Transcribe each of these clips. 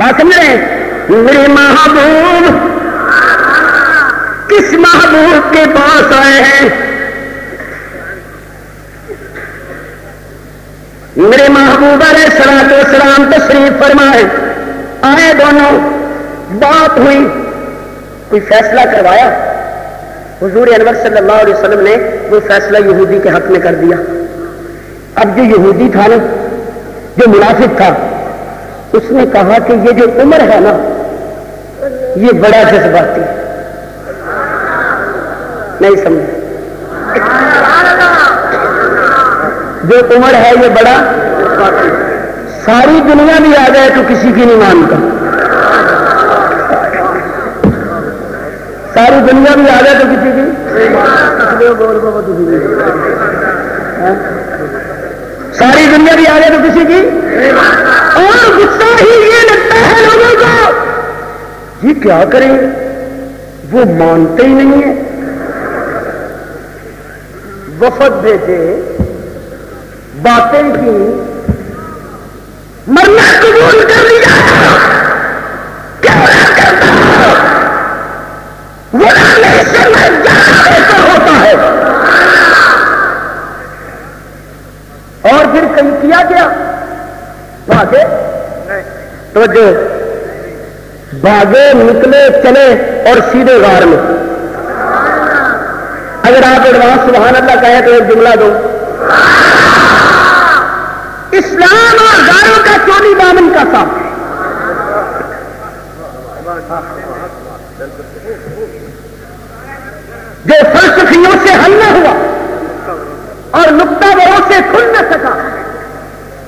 बात समझ रहे हैं। मेरे महबूब किस महबूब के पास आए हैं? मेरे महबूब अलैहिस्सलाम तशरीफ फरमाए, आए दोनों, बात हुई, कोई फैसला करवाया। हुजूर अनवर सल्लल्लाहु अलैहि वसल्लम ने वो फैसला यहूदी के हक में कर दिया। अब जो यहूदी था ना, जो मुनाफिक था, उसने कहा कि ये जो उमर है ना, ये बड़ा जज्बाती है। नहीं समझ, जो उमर है ये बड़ा, सारी दुनिया भी आ जाए तो किसी की नहीं मानता, सारी दुनिया भी आ जाए तो किसी की, सारी दुनिया भी आ जाए तो किसी की। और गुस्सा ही ये लगता है लोगों को, ये क्या करें, वो मानते ही नहीं है। वफद भेजे, बातें की, मरना कबूल कर लिया। क्या करता है वो, ऐसा होता है। और फिर कहीं किया गया, भागे तो जो भागे, निकले, चले और सीधे गार में। अगर आप एडवांस सुभान अल्लाह कहें तो एक जुमला दो। इस्लाम और गारों का चोली दामन का साथ। जो फलसफियों से हल न हुआ और नुक्ता वरों से खुल न सका,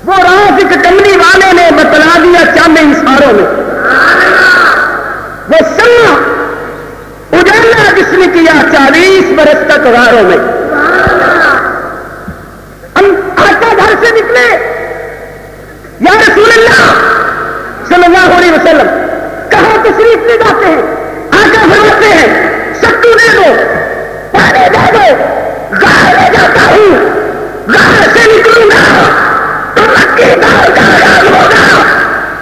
वो राज एक कमली वाले ने बतला दिया चांदे इशारों में। वो सन्ना उजाला जिसने किया 40 बरस तक गारों में। हम आका घर से निकले, या रसूलल्लाह सल्लल्लाहु अलैहि वसल्लम, कहां तशरीफ ले जाते हैं? आका फरमाते हैं, सत्तू दे दो, पानी दे दो, गार में जाता हूं, गार से निकलूंगा तो मक्की दाल का आगाज होगा।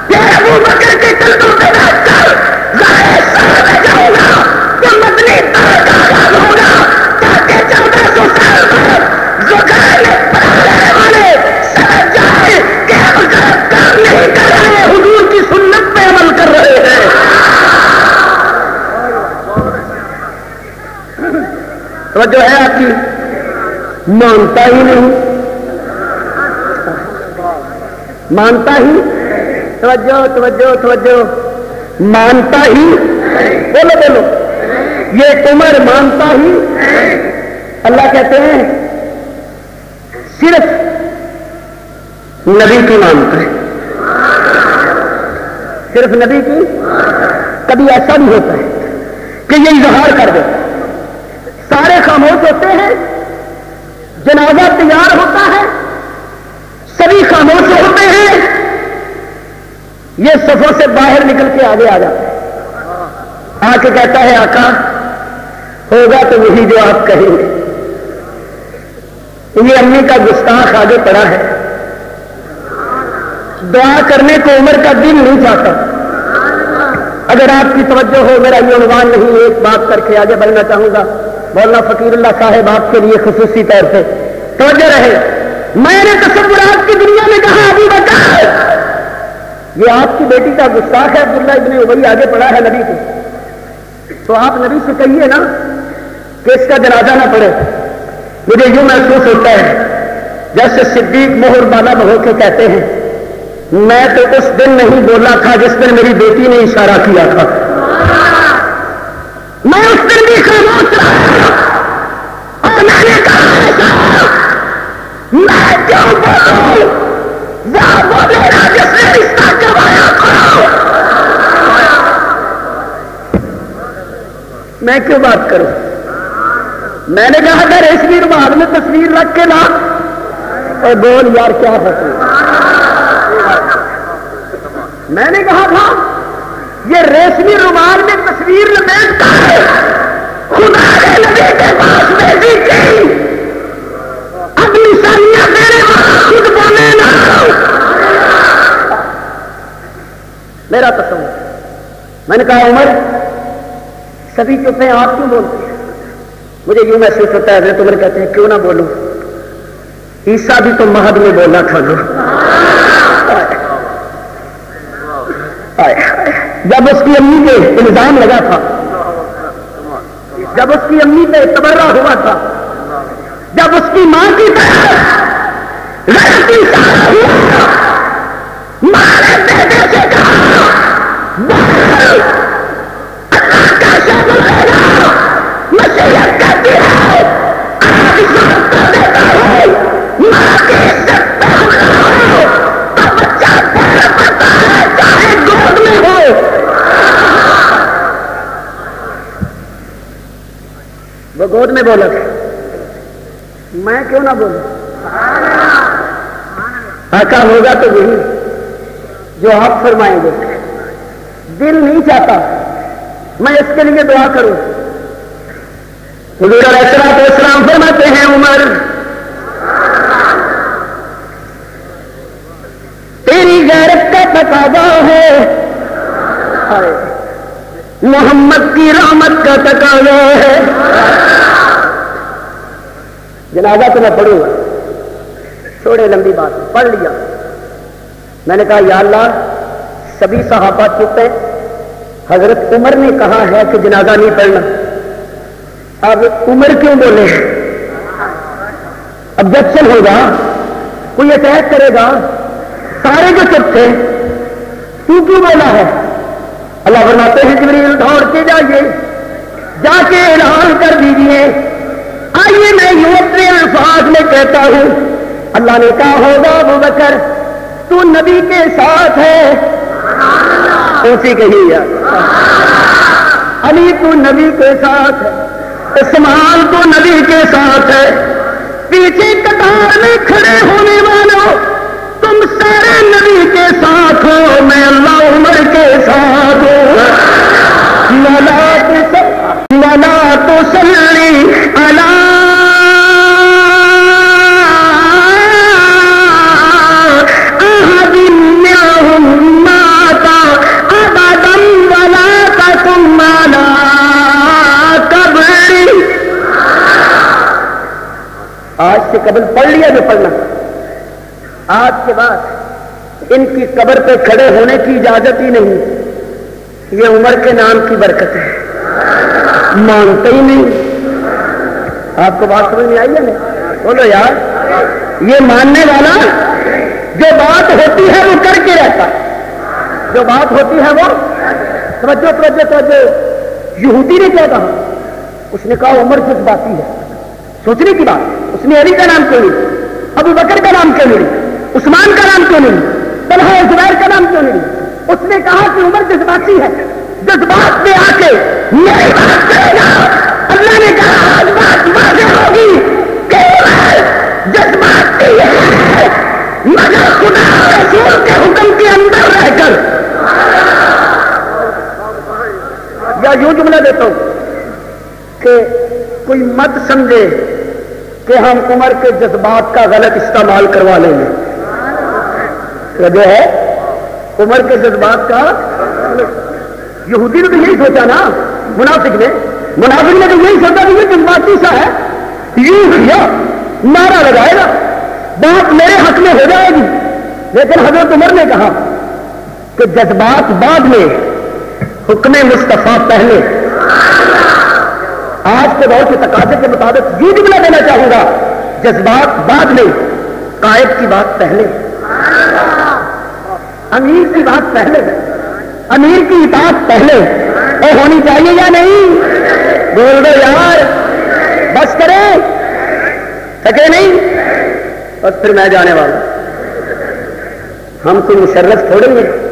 फिर अबू बकर के कंधों पे बैठकर गार शहर में जाऊंगा तो मदनी दाल का आगाज होगा, ताकि 1400 साल में जुगाड़ में पड़ने वाले समझ जाए कि हम गलत काम नहीं कर रहे, हुजूर की सुन्नत पे अमल कर रहे हैं। तो जो है आपकी मानता ही नहीं, मानता ही, तवज्जो तवज्जो तवज्जो, मानता ही, बोलो बोलो, ये उमर मानता ही। अल्लाह कहते हैं सिर्फ नबी की मानता है, सिर्फ नबी की। कभी ऐसा भी होता है कि ये इजहार कर दे, सारे खामोश होते हैं, जनाजा तैयार होता है, सभी खामोश होते हैं, ये सफों से बाहर निकल के आगे आ जाता है, आके कहता है आका होगा तो वही जो आप कहेंगे। ये अम्मी का गुस्ताख आगे पड़ा है, दुआ करने को उमर का दिल नहीं चाहता। अगर आपकी तवज्जो हो, मेरा ये अनुमान नहीं, एक बात करके आगे बढ़ना चाहूंगा। मौलाना फकीरुल्लाह साहेब आपके लिए खुसूसी तौर से तवज्जो रहे। मैंने तसव्वुरात की दुनिया में कहा, अबू बकर ये आपकी बेटी का गुस्ताख है, अब्दुल्लाह इब्ने उबई आगे पड़ा है नबी के, तो आप नबी से कहिए ना कि इसका जनाजा ना पड़े। मुझे यूं महसूस होता है जैसे सिद्दीक मोहर बाला बहो के कहते हैं, मैं तो उस दिन नहीं बोला था जिस दिन मेरी बेटी ने इशारा किया था, मैं उस दिन भी खामोश रहा और मैंने कहा मैं क्यों बोलूं, वह बोलेगा जिसने रिश्ता करवाया था, मैं क्यों बात करूं। मैंने कहा था रेशमी रुमाल में तस्वीर रख के ला और बोल यार क्या फंसे। मैंने कहा था ये रेशमी रुमाल में तस्वीर लपेटता है, खुदा के नबी के पास भेजी गई। अब निशानियां मेरे पास, खुद बोले ना, मेरा कसम। मैंने कहा उमर सभी चुप हैं, आप क्यों बोलते हैं? मुझे यूं महसूस होता है तो उमर कहते हैं क्यों ना बोलूं, ईसा भी तो महद में बोला था लो। जब उसकी अम्मी पे इल्जाम लगा था, जब उसकी अम्मी पे तबर्रा हुआ था, जब उसकी मां की वो गोद में बोला था, मैं क्यों ना बोलूं? आका होगा तो यही जो आप फरमाएंगे। दिल नहीं चाहता मैं इसके लिए दुआ करूं। हुजूर अलैहिस्सलाम फरमाते हैं उमर तेरी गैरत का तकाजा है, मोहम्मद की रहमत का तकाजा है। जनाजा तो मैं पढ़ूंगा, थोड़े लंबी बात पढ़ लिया। मैंने कहा या अल्लाह सभी सहाबा चुप हैं, हजरत उमर ने कहा है कि जनाजा नहीं पढ़ना, अब उमर क्यों बोले? ऑब्जेक्शन होगा, कोई अटैक करेगा, सारे जो चुप थे तू क्यों बोला है? अल्लाह फरमाते हैं जिब्रील दौड़ के जाइए, जाके ऐलान कर दीजिए, आइए मैं यूं अपने अल्फाज में कहता हूं, अल्लाह ने कहा होगा अबू बकर तू नबी के साथ है, उसी कही है अली तू नबी के साथ है, उस्मान तू नबी के साथ है, पीछे कतार में खड़े होने वालों तुम सारे नबी के साथ हो, मैं अल्लाह उमर के साथ हूं। लला तो सल्ली अला आज से कब्र पढ़ लिया जो पढ़ना, आज के बाद इनकी कब्र पे खड़े होने की इजाजत ही नहीं। ये उमर के नाम की बरकत है, मानते ही नहीं। आपको बात समझ में आई है ना? बोलो यार, ये मानने वाला जो बात होती है वो करके रहता, जो बात होती है वो तवज्जो तवज्जो तवज्जो। यहूदी ने क्या कहा? उसने कहा उमर कुछ बाती है, सोचने की बात। उसने अली का नाम क्यों नहीं, अबू बकर का नाम क्यों नहीं, उस्मान का नाम क्यों नहीं, तलहा जुबैर का नाम क्यों नहीं? उसने कहा कि उमर जज्बाती है, जज्बात में आके मेरी बात करेगा। अल्लाह ने कहा आज बात वाज़ेह होगी कि उमर जज्बाती है, मगर खुदा और रसूल के हुक्म के अंदर रहकर। या यूं जुमला देता हूं कि कोई मत समझे कि हम उमर के जज्बात का गलत इस्तेमाल करवा लेंगे। वजह है उमर के जज्बात का, यहूदी ने तो यही सोचा ना, मुनाफिक ने तो यही सोचा कि ये जज्बाती सा है, यूं भैया नारा लगाएगा, बात मेरे हक में हो जाएगी। लेकिन हजरत उमर ने कहा कि जज्बात बाद में, हुक्म मुस्तफा पहले। आज के दौर के तकाजे के मुताबिक ये जुमला देना चाहूंगा, जज्बात बाद में, कायद की बात पहले, अमीर की बात पहले, अमीर की इताअत पहले। और होनी चाहिए या नहीं? बोल दो यार, बस करें सके नहीं बस, फिर मैं जाने वाला। हम कोई मुशर्रफ थोड़े हैं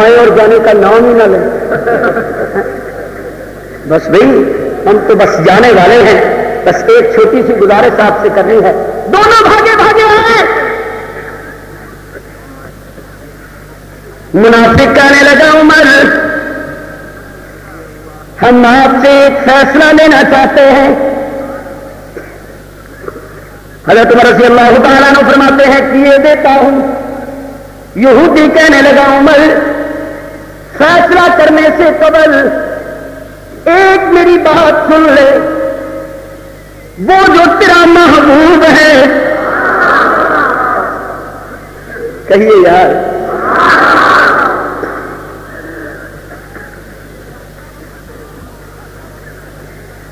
आए और जाने का नाम ही ना लें। बस भाई हम तो बस जाने वाले हैं, बस एक छोटी सी गुजारिश आपसे करनी है। दोनों भागे भागे आए, मुनाफिक कहने लगा उमर हम आपसे एक फैसला लेना चाहते हैं। हजरत उमर रज़ियल्लाहु तआला अन्हु फरमाते हैं किए देता हूं, यहूदी कहने लगा, उमर फैसला करने से कबल एक मेरी बात सुन ले, वो जो तेरा महबूब है। कहिए यार,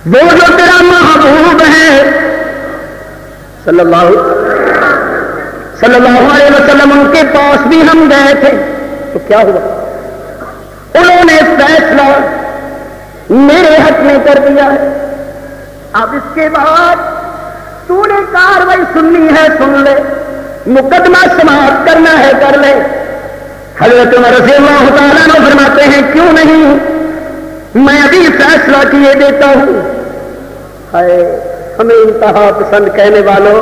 वो जो तेरा महबूब है सल्लल्लाहु अलैहि वसल्लम। उनके पास भी हम गए थे तो क्या हुआ, उन्होंने फैसला मेरे हक में कर दिया है। अब इसके बाद तूने कार्रवाई सुननी है सुन ले, मुकदमा समाप्त करना है कर ले। हजरत उमर रज़ियल्लाहु तआला अन्हु फरमाते हैं, क्यों नहीं, मैं अभी फैसला किए देता हूं। हाय हमें इंतहा पसंद कहने वालों,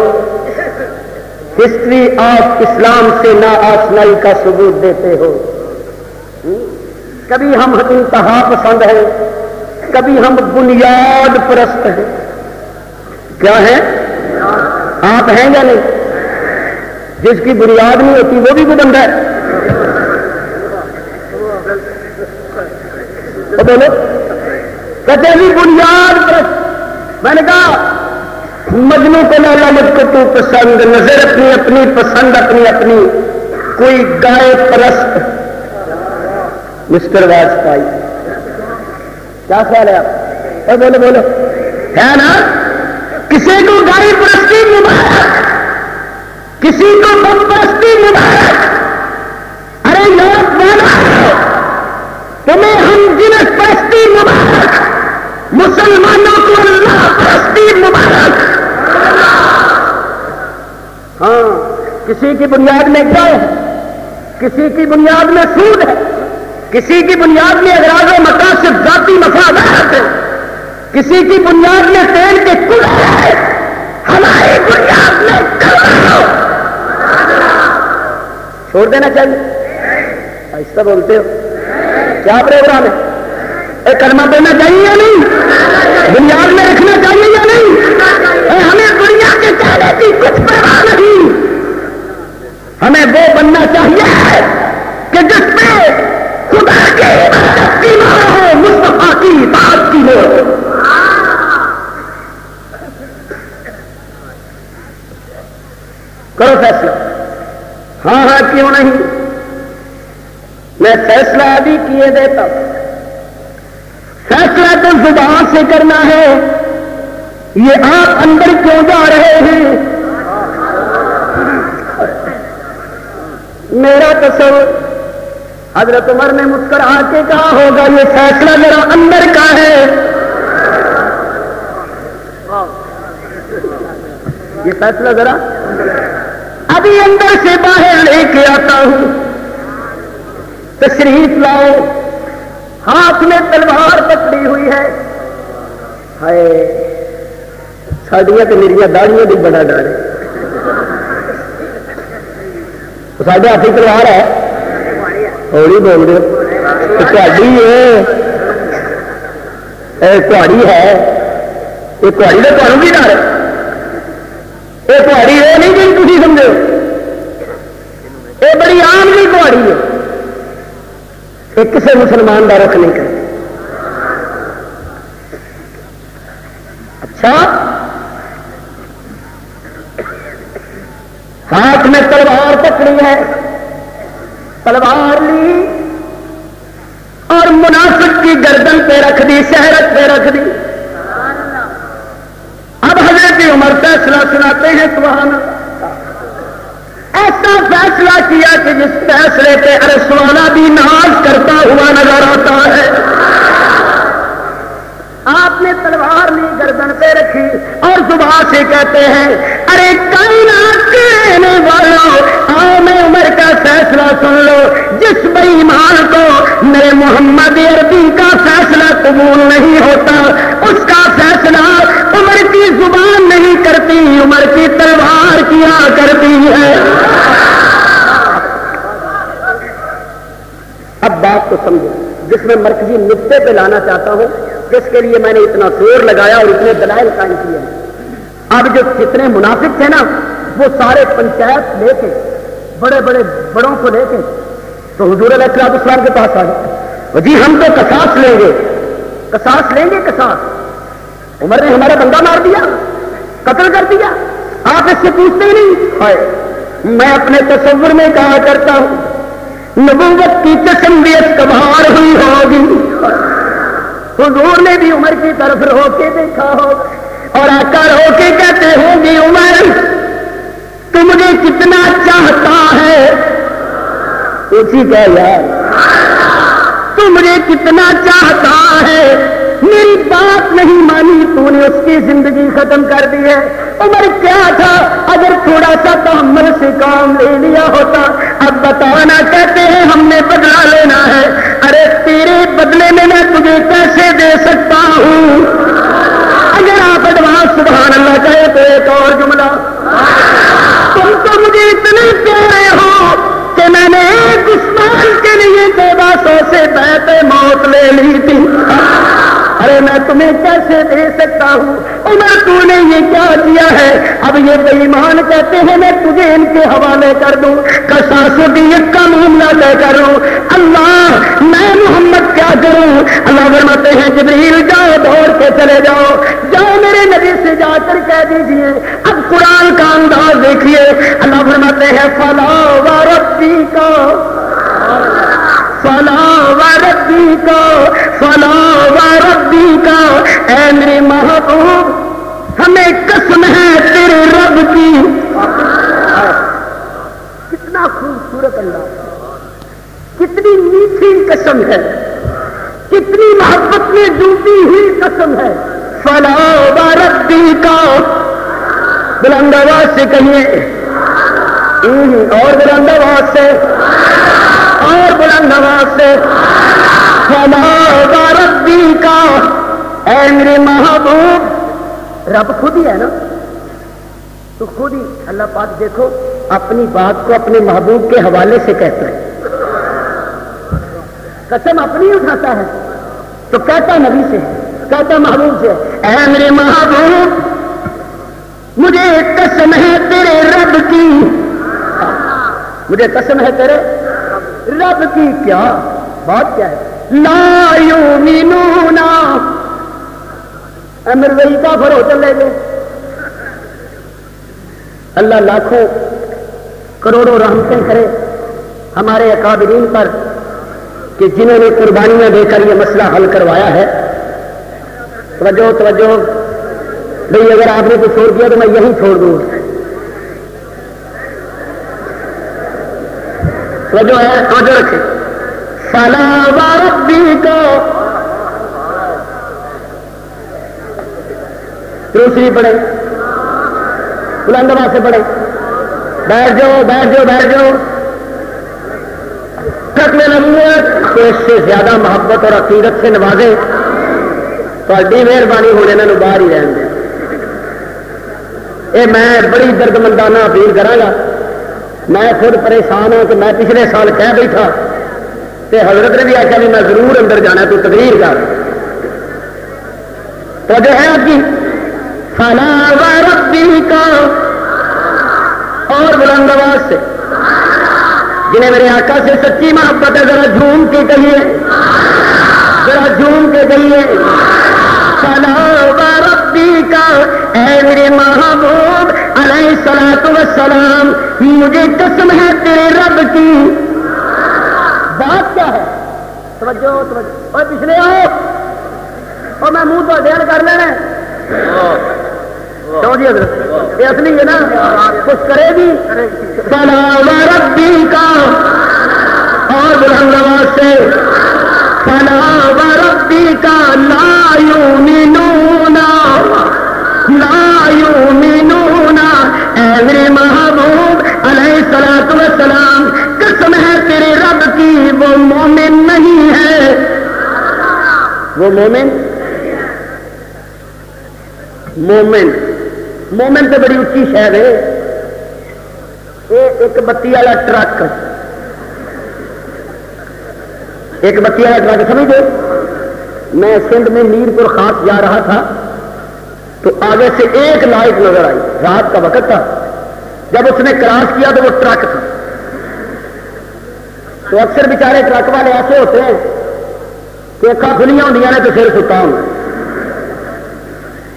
हिस्ट्री ऑफ इस्लाम से ना आशनाई का सबूत देते हो। कभी हम इंतहा पसंद है, कभी हम बुनियाद परस्त हैं। क्या है आप हैं या नहीं? जिसकी बुनियाद नहीं होती वो भी बुलंद है। तो बोलो कहते हैं बुनियाद परस्त। मैंने कहा मजनू को लैला मुझको तू पसंद, नजर अपनी अपनी, पसंद अपनी अपनी, कोई गाय परस्त। मिस्टर वाजपाई, क्या ख्याल है आप? और बोलो बोलो, है ना, किसी को गाय परस्ती मुबारक, किसी को बम परस्ती मुबारक। अरे लोग माना तुम्हें हम जिनस परस्ती मुबारक, मुसलमानों को अल्लाह परस्ती मुबारक। हाँ, किसी की बुनियाद में गाय है, किसी की बुनियाद में सूद है, किसी की बुनियाद में अगराज मकासद जाती मफादात है, किसी की बुनियाद में तेल के कुल है, हमारी बुनियाद में कमाओ। छोड़ देना चाहिए? ऐसा बोलते हो, क्या प्रोग्राम है? एक कलमा बोलना चाहिए या नहीं? बुनियाद में रखना चाहिए या नहीं? हमें दुनिया के कहने की कुछ परवाह नहीं, हमें वो बनना चाहिए कि जिसपे खुदा के इबादत की मोहर हो, मुस्तफा की इबादत की मोहर हो। करो फैसला। हाँ हाँ क्यों नहीं, मैं फैसला अभी किए देता हूं। फैसला तो जुबान से करना है, ये आप अंदर क्यों जा रहे हैं? मेरा कसम हजरत उमर ने मुस्कुरा के कहा होगा, ये फैसला मेरा अंदर का है, ये फैसला जरा अभी अंदर से बाहर लेके आता हूं। तशरीफ लाओ, हाथ में तलवार पकड़ी हुई है। हाय साड़ियां तो मेरिया दाड़ियां भी बड़ा डर है, तो साढ़े हाथी तलवार है थोड़ी बोल रहे हो, कुहाड़ी है, कुहाड़ी है, ये कुहाड़ी का तुम भी डर है, ये कुहाड़ी है नहीं जी तुम समझो, ये बड़ी आम जी कुहाड़ी है, एक किसी मुसलमान का रुख नहीं करते। अच्छा, हाथ में तलवार पकड़ी है, तलवार ली और मुनाफिक की गर्दन पे रख दी, शहरत पे रख दी। अब हजरत उमर फैसला सुनाते हैं, सुभान ऐसा फैसला किया कि जिस फैसले पे अरसवाला भी नाज करता हुआ नजर आता है। आपने तलवार ली, गर्दन पे रखी और जुबान से कहते हैं, अरे कायनात के रहने वालों आओ मैं उमर का फैसला सुन लो, जिस बेईमान को मेरे मोहम्मद अरबी का फैसला कबूल नहीं होता, उसका फैसला उमर की जुबान नहीं करती, उमर की तलवार किया करती है। अब बात को समझो, जिसमें मरकजी नुक्ते पे लाना चाहता हूं, जिसके लिए मैंने इतना जोर लगाया और इतने दलाइल कायम किए हैं। अब जो कितने मुनाफिक थे ना, वो सारे पंचायत लेके बड़े बड़े बड़ों को लेके तो हुजूर अलैहिस्सलाम के पास आ गए। जी हम तो कसास लेंगे, कसास लेंगे, कसास। उमर ने हमारा बंदा मार दिया, कत्ल कर दिया, आप इससे पूछते ही नहीं। हाय, मैं अपने तस्वुर में कहा करता हूं नबूवत की तस्वीर कबार हुई होगी। हुजूर ने भी उमर की तरफ रोके देखा होगा और आका रोके कहते होंगे उमर तू मुझे कितना चाहता है, उसी का यार तू मुझे कितना चाहता है, मेरी बात नहीं मानी तूने, उसकी जिंदगी खत्म कर दी है। उमर क्या था, अगर थोड़ा सा तहम्मुल से काम ले लिया होता। अब बताना कहते हैं हमने बदला लेना है, अरे तेरे बदले में मैं तुझे कैसे दे सकता हूं। अगर आप एडवांस सुभान अल्लाह कहे तो एक और जुमला, तुम तो मुझे इतने प्यारे हो कि मैंने एक उस्मान के लिए 1400 से बैठे मौत ले ली थी, अरे मैं तुम्हें कैसे दे सकता हूं। उमर तूने ये क्या किया है। अब ये बेईमान कहते हैं मैं तुझे इनके हवाले कर दूं, कसासुदियत का मामला तय करूं। अल्लाह मैं मोहम्मद क्या करूं। अल्लाह फरमाते हैं जिब्रील जाओ दौड़ के चले जाओ, जाओ मेरे नबी से जाकर कह दीजिए। अब कुरान का अंदाज देखिए, अल्लाह फरमाते हैं फला व रब्बी का, फला व रब्बी का, फला व रब्बी का, ऐ मेरे महबूब हमें कसम है तेरे रब की। कितना खूबसूरत अल्लाह, कितनी मीठी कसम है, कितनी मोहब्बत में डूबी हुई कसम है। फला व रब्बी का, बुलंद आवाज से कहिए, और बुलंद आवाज से, और बुलंद आवाज से, फला व रब्बी का, ऐ मेरे महबूब। रब खुद ही है ना, तो खुद ही अल्लाह पाक देखो अपनी बात को अपने महबूब के हवाले से कहता है, कसम अपनी उठाता है तो कहता नबी से, कहता महबूब से, ऐ मेरे महबूब मुझे कसम है तेरे रब की, मुझे कसम है तेरे रब की। क्या बात, क्या है, ला युमिनूना। अमर वही का भरो चले गए। अल्लाह लाखों करोड़ों रहमतें करे हमारे अकाबरीन पर कि जिन्होंने कुर्बानियां देकर यह मसला हल करवाया है। तवज्जो तवज्जो भाई, अगर आपने कुछ छोड़ दिया तो मैं यही छोड़ दूं। तवज्जो है, तवज्जो रखे। फला व रब्बी का, दूसरी पढ़े, बुलंदवा से पढ़े, बैठ जाओ बैठ जाओ बैठ जाओ। खत्मे नबूवत को इससे ज्यादा मोहब्बत और अकीदत से नवाजे, थोड़ी मेहरबानी होने इन्होंने बाहर ही रहने दें। ये मैं बड़ी दर्दमंदाना अपील करांगा, मैं खुद परेशान हूं कि मैं पिछले साल कह बैठा तो हजरत ने भी आख्या भी मैं जरूर अंदर जाना तू तकरीर कर। तो जो है आपकी फला व रब्बी का, और बुलंद आवाज से जिन्हें मेरे आका से सच्ची मोहब्बत है जरा झूम के कहिए, जरा झूम के कहिए, फला व रब्बी का, ऐ मेरे महबूब अलैहिस्सलातु वस्सलाम मुझे कसम है तेरे रब की। बात क्या है, तवज्जो तवज्जो। और पिछले आओ, और मैं मुंह तो ध्यान कर लेना है। जी हजरत ये असली है ना, कुछ करेगी। फला व रब्बी का, और बुलंद आवाज से, फला व रब्बी का, ला युमिनूना, ला युमिनूना, ऐ मेरे महबूब अलैहिस्सलातु वस्सलाम कसम है तेरे रब की वो मोमिन नहीं है, वो मोमिन, मोमिन मोमेंट तो बड़ी उच्ची शहर है। एक बत्ती वाला ट्रक, एक बत्ती वाला ट्रक समझ दो। मैं सिंध में मीरपुर खास जा रहा था तो आगे से एक लाइट नजर आई, रात का वक्त था। जब उसने क्रॉस किया तो वो ट्रक था, तो अक्सर बेचारे ट्रक वाले ऐसे होते हैं कि अखा खुलियां होंदियां ने तो सिर सुता होना।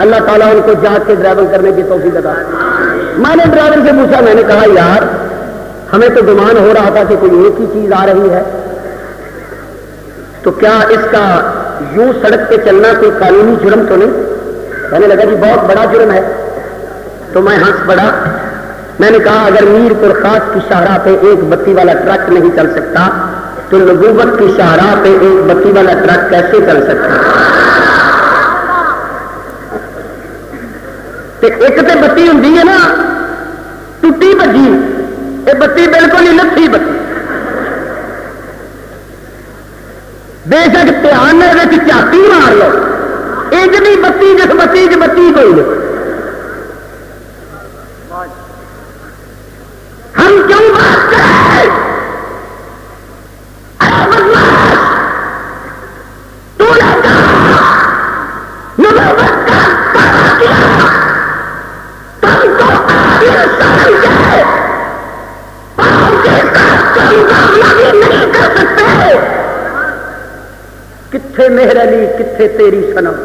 अल्लाह ताला उनको जांच के ड्राइविंग करने की तौफीक अता। मैंने ड्राइवर से पूछा, मैंने कहा यार हमें तो गुमान हो रहा था कि कोई एक ही चीज आ रही है, तो क्या इसका यूं सड़क पे चलना कोई कानूनी जुर्म तो नहीं? कहने लगा जी बहुत बड़ा जुर्म है। तो मैं हंस पड़ा, मैंने कहा अगर मीरपुर खास की शाहराह पे एक बत्ती वाला ट्रक नहीं चल सकता तो नबूवत की शाहराह पे एक बत्ती वाला ट्रक कैसे चल सकता? ते एक तो बत्ती होंगी है ना टुटी भजी, ये बत्ती बिल्कुल ही लथी बत्ती, बेशक ध्यान झाती मार लो, एक भी बत्ती जिस बत्ती च बत्ती कोई नहीं। हम क्यों बात करें? अरे बदमाश, तूने कहा नबूवत का दावा किया, तुमको आखिर समझ गए, पांव के साथ कोई मुकाबला भी नहीं कर सकते। किथे मेहर अली किथे तेरी सनम।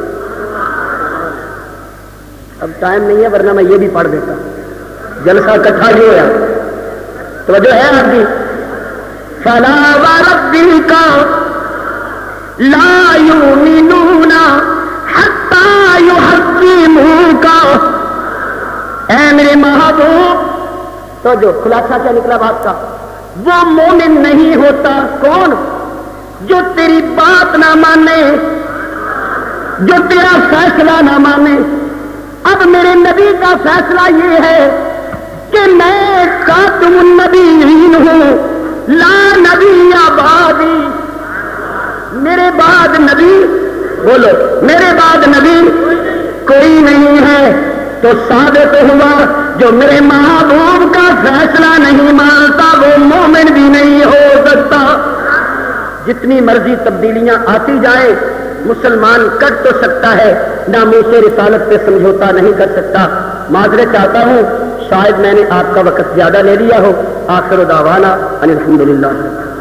अब टाइम नहीं है वरना मैं ये भी पढ़ देता। जलसा इकट्ठा नहीं होया तो वजह है आपकी। फला व रब्बी का ला युमिनूना हत्ता युहक्किमूका। ऐ मेरे महबूब, तो जो खुलासा क्या निकला बात का, वो मोमिन नहीं होता। कौन? जो तेरी बात ना माने, जो तेरा फैसला ना माने। अब मेरे नबी का फैसला ये है कि मैं खातमुन नबीयीन हूं, ला नबी आबादी। मेरे बाद नबी, बोलो मेरे बाद नबी कोई नहीं है। तो साबित हुआ जो मेरे महबूब का फैसला नहीं मानता वो मोमिन भी नहीं हो सकता। जितनी मर्जी तब्दीलियां आती जाए मुसलमान कट तो सकता है, नामूस रिसालत पे समझौता नहीं कर सकता। माजरत चाहता हूं, शायद मैंने आपका वक्त ज्यादा ले लिया हो। आखिर दावाना अनिल हम्दुलिल्लाह।